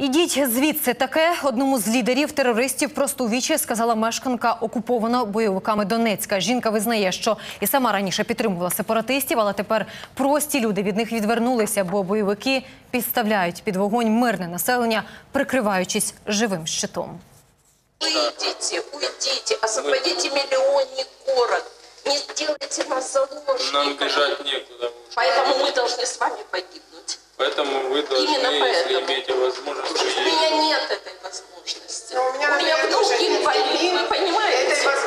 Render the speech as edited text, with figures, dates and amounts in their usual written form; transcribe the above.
Ідіть звідси, таке одному з лідерів терористів просто у вічі сказала мешканка окупованого бойовиками Донецька. Жінка визнає, що і сама раніше підтримувала сепаратистів, але тепер прості люди від них відвернулися, бо бойовики підставляють під вогонь мирне населення, прикриваючись живим щитом. Уйдіть, уйдіть, освободіть мільйонний город, не зробіть нас заложниками. Нам біжати нікуди. Тому ми повинні з вами погибнути. Поэтому вы должны, если имеете возможность... У меня нет этой возможности. У меня внук инвалид, вы понимаете?